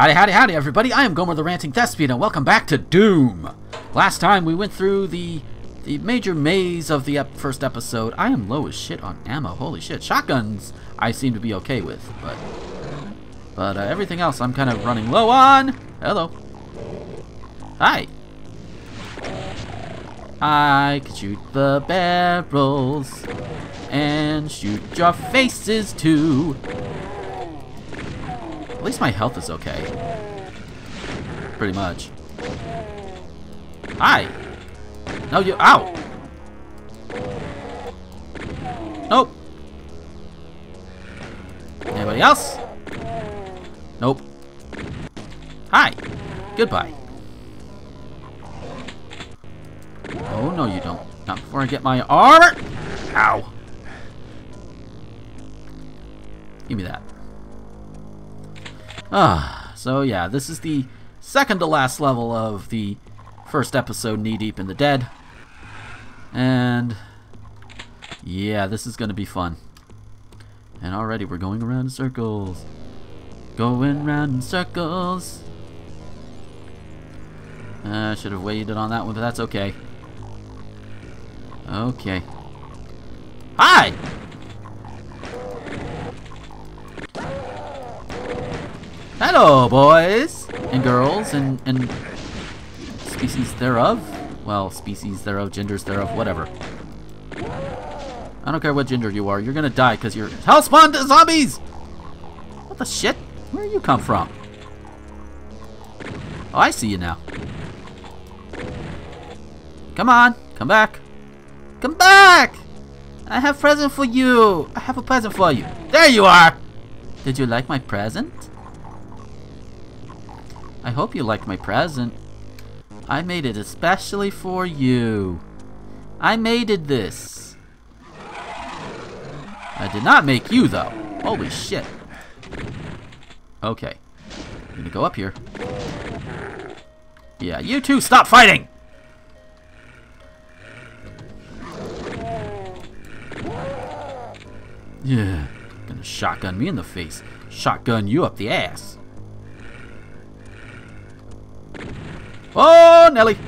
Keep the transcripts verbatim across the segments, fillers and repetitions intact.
Howdy, howdy, howdy, everybody. I am Gomer the Ranting Thespian, and welcome back to Doom. Last time we went through the the major maze of the ep first episode. I am low as shit on ammo. Holy shit. Shotguns I seem to be okay with, but, but uh, everything else I'm kind of running low on. Hello. Hi. I could shoot the barrels and shoot your faces too. At least my health is okay. Pretty much. Hi. No, you. Ow. Nope. Anybody else? Nope. Hi. Goodbye. Oh, no, you don't. Not before I get my armor. Ow. Give me that. Ah, so yeah, this is the second to last level of the first episode, Knee Deep in the Dead. And yeah, this is going to be fun. And already we're going around in circles. Going around in circles. I uh, should have waited on that one, but that's okay. Okay. Hi! Hello, boys and girls and, and species thereof. Well, species thereof, genders thereof, whatever. I don't care what gender you are. You're gonna die because you're hell spawned to zombies! What the shit? Where you come from? Oh, I see you now. Come on. Come back. Come back! I have a present for you. I have a present for you. There you are! Did you like my present? I hope you liked my present. I made it especially for you. I made it this. I did not make you, though. Holy shit. Okay. I'm gonna go up here. Yeah, you two stop fighting! Yeah. Gonna shotgun me in the face. Shotgun you up the ass. Oh, Nelly!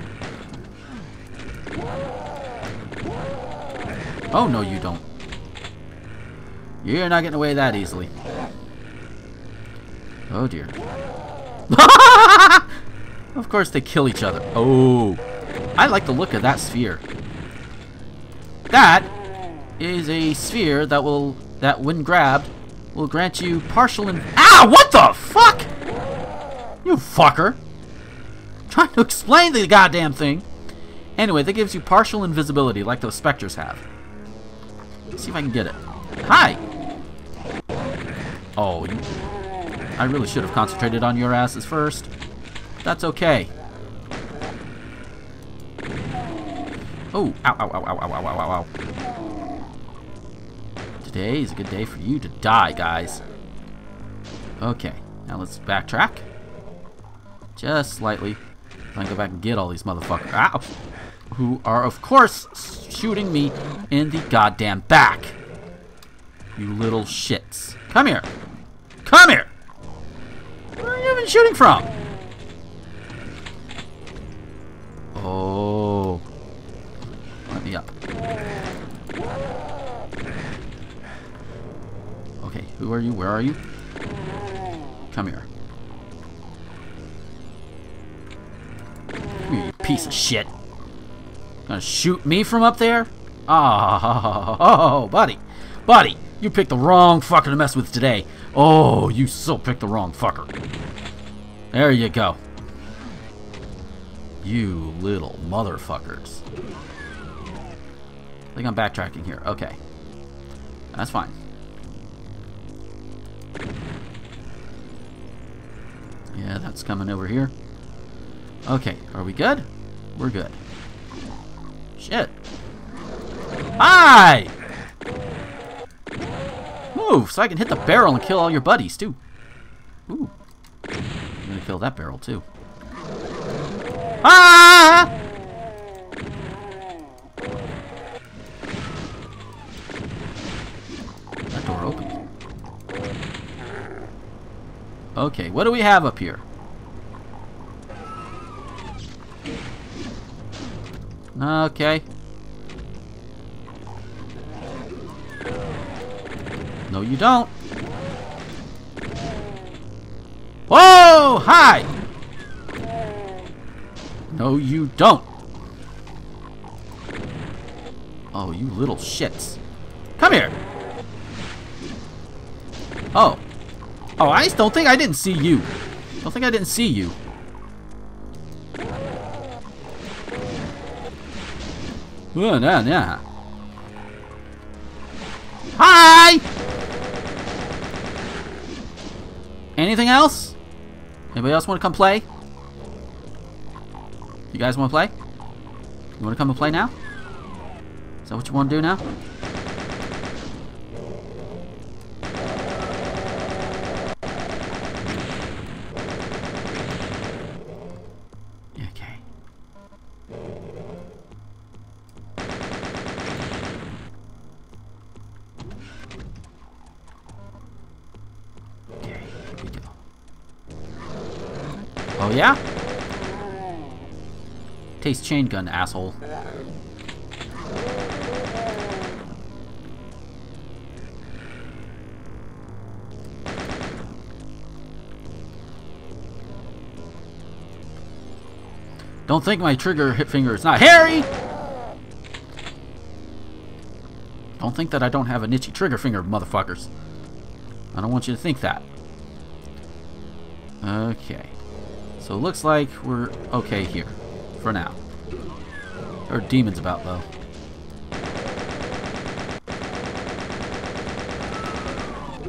Oh, no, you don't. You're not getting away that easily. Oh, dear. Of course, they kill each other. Oh. I like the look of that sphere. That is a sphere that will, that when grabbed, will grant you partial and. Ow! What the fuck? You fucker. Trying to explain the goddamn thing. Anyway, that gives you partial invisibility like those specters have. Let's see if I can get it. Hi! Oh, you... I really should have concentrated on your asses first. That's okay. Oh, ow, ow, ow, ow, ow, ow, ow, ow. Today is a good day for you to die, guys. Okay, now let's backtrack. Just slightly. I'm gonna go back and get all these motherfuckers. Ow! Who are, of course, shooting me in the goddamn back. You little shits. Come here. Come here! Where have you been shooting from? Oh. Let me up. Okay, who are you? Where are you? Come here. Piece of shit. Gonna shoot me from up there? Oh, oh, oh, buddy. Buddy, you picked the wrong fucker to mess with today. Oh, you so picked the wrong fucker. There you go. You little motherfuckers. I think I'm backtracking here. Okay. That's fine. Yeah, that's coming over here. Okay, are we good? We're good. Shit. Hi! Move, so I can hit the barrel and kill all your buddies, too. Ooh. I'm gonna kill that barrel, too. Ah! That door opened. Okay, what do we have up here? Okay. No, you don't. Whoa! Hi! No, you don't. Oh, you little shits. Come here. Oh. Oh, I don't think I didn't see you. Don't think I didn't see you. Oh, nah, nah. Hi! Anything else? Anybody else want to come play? You guys want to play? You want to come and play now? Is that what you want to do now? Oh yeah? Taste chain gun, asshole. Don't think my trigger hit finger is not hairy! Don't think that I don't have an itchy trigger finger, motherfuckers. I don't want you to think that. Okay. So it looks like we're okay here, for now. There are demons about, though.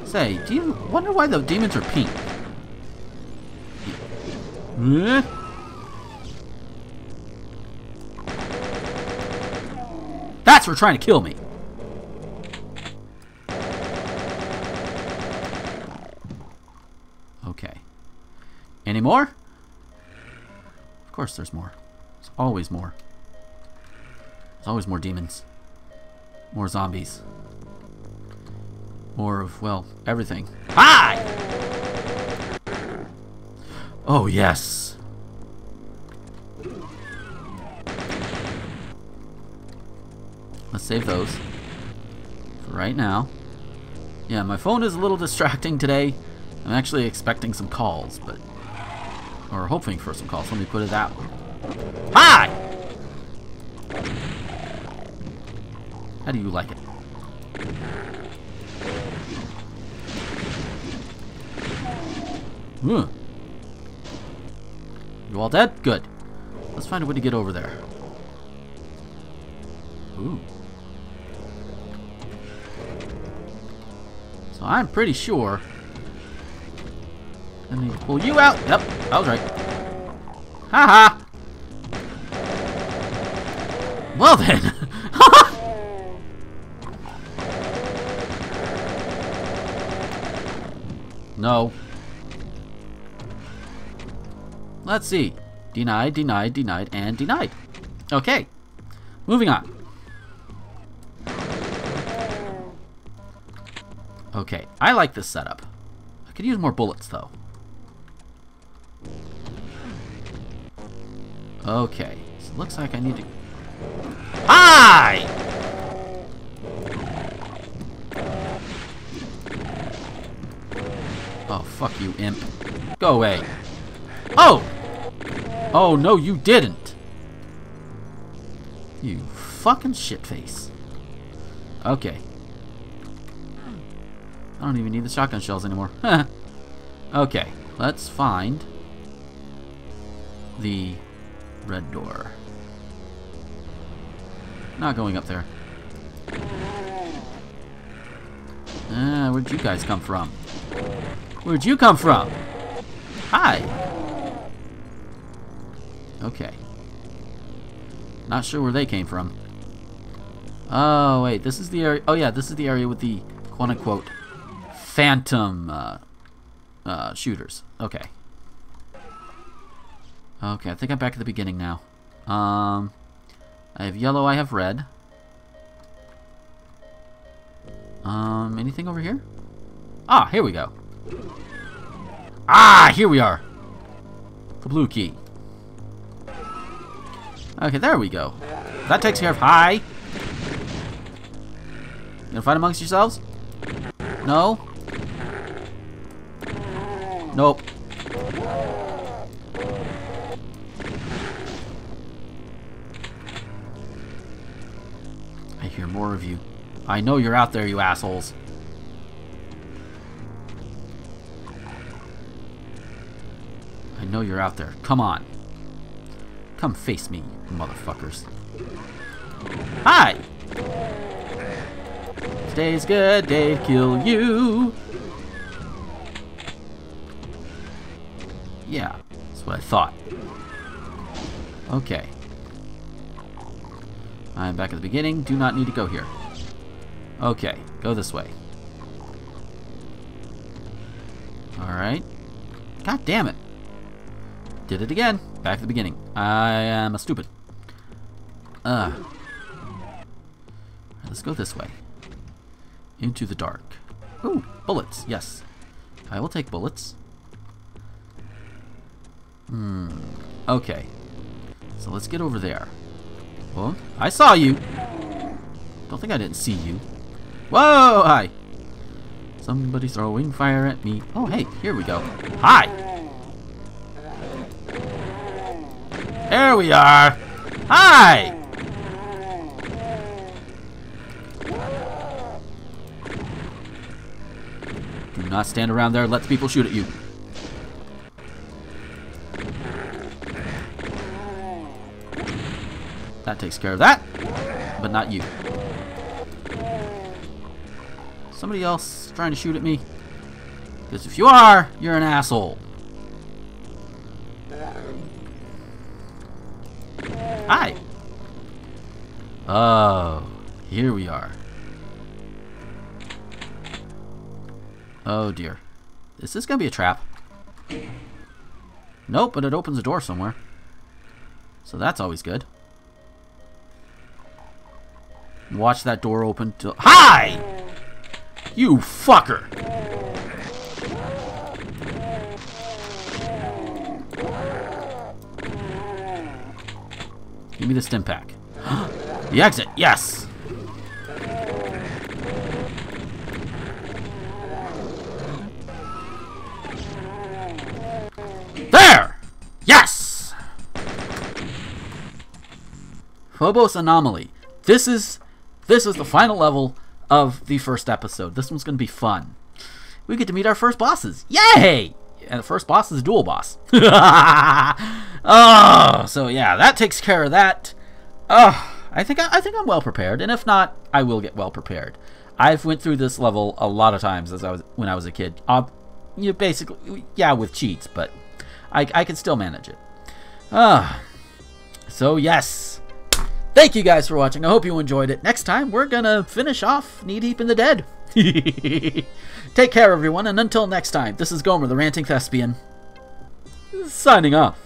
Say, do you wonder why the demons are pink? Yeah. That's for trying to kill me! Okay. Any more? Of course there's more. There's always more. There's always more demons. More zombies. More of, well, everything. Hi! Oh, yes. Let's save those. For right now. Yeah, my phone is a little distracting today. I'm actually expecting some calls, but... or hoping for some calls. Let me put it that way. Hi! How do you like it? Hmm. You all dead? Good. Let's find a way to get over there. Ooh. So I'm pretty sure... I need to pull you out. Yep, I was right. Haha. -ha. Well then. No. Let's see. Denied, denied, denied, and denied. Okay. Moving on. Okay, I like this setup. I could use more bullets though. Okay, so looks like I need to... Hi! Oh, fuck you, imp. Go away. Oh! Oh, no, you didn't. You fucking shitface. Okay. I don't even need the shotgun shells anymore. Okay, let's find... the... red door. Not going up there. Ah, where'd you guys come from? Where'd you come from? Hi! Okay. Not sure where they came from. Oh, wait, this is the area... oh, yeah, this is the area with the quote-unquote phantom uh, uh, shooters. Okay. Okay, I think I'm back at the beginning now. Um, I have yellow, I have red. Um, anything over here? Ah, here we go. Ah, here we are. The blue key. Okay, there we go. That takes care of hi. You gonna fight amongst yourselves? No? Nope. I hear more of you. I know you're out there, you assholes. I know you're out there. Come on. Come face me, motherfuckers. Hi! Today's good day to kill you. Yeah, that's what I thought. Okay. I'm back at the beginning. Do not need to go here. Okay, go this way. Alright. God damn it. Did it again. Back at the beginning. I am a stupid. Ugh. Let's go this way. Into the dark. Ooh, bullets. Yes. I will take bullets. Hmm. Okay. So let's get over there. Oh, I saw you. Don't think I didn't see you. Whoa, hi. Somebody's throwing fire at me. Oh, hey, here we go. Hi. There we are. Hi. Do not stand around there. Let people shoot at you. That takes care of that, but not you. Somebody else trying to shoot at me? Because if you are, you're an asshole. Hi. Oh, here we are. Oh dear. Is this gonna be a trap? Nope, but it opens a door somewhere. So that's always good. Watch that door open to... Hi! You fucker! Give me the stim pack. The exit, yes! There! Yes! Phobos anomaly. This is... This is the final level of the first episode. This one's going to be fun. We get to meet our first bosses. Yay! And the first boss is a dual boss. Oh, so yeah, that takes care of that. Oh, I think I, I think I'm well prepared, and if not, I will get well prepared. I've went through this level a lot of times as I was when I was a kid. Uh, you basically, yeah, with cheats, but I, I can still manage it. Ah, oh, so yes. Thank you guys for watching. I hope you enjoyed it. Next time, we're going to finish off Knee Deep in the Dead. Take care, everyone, and until next time, this is Gomer the Ranting Thespian, signing off.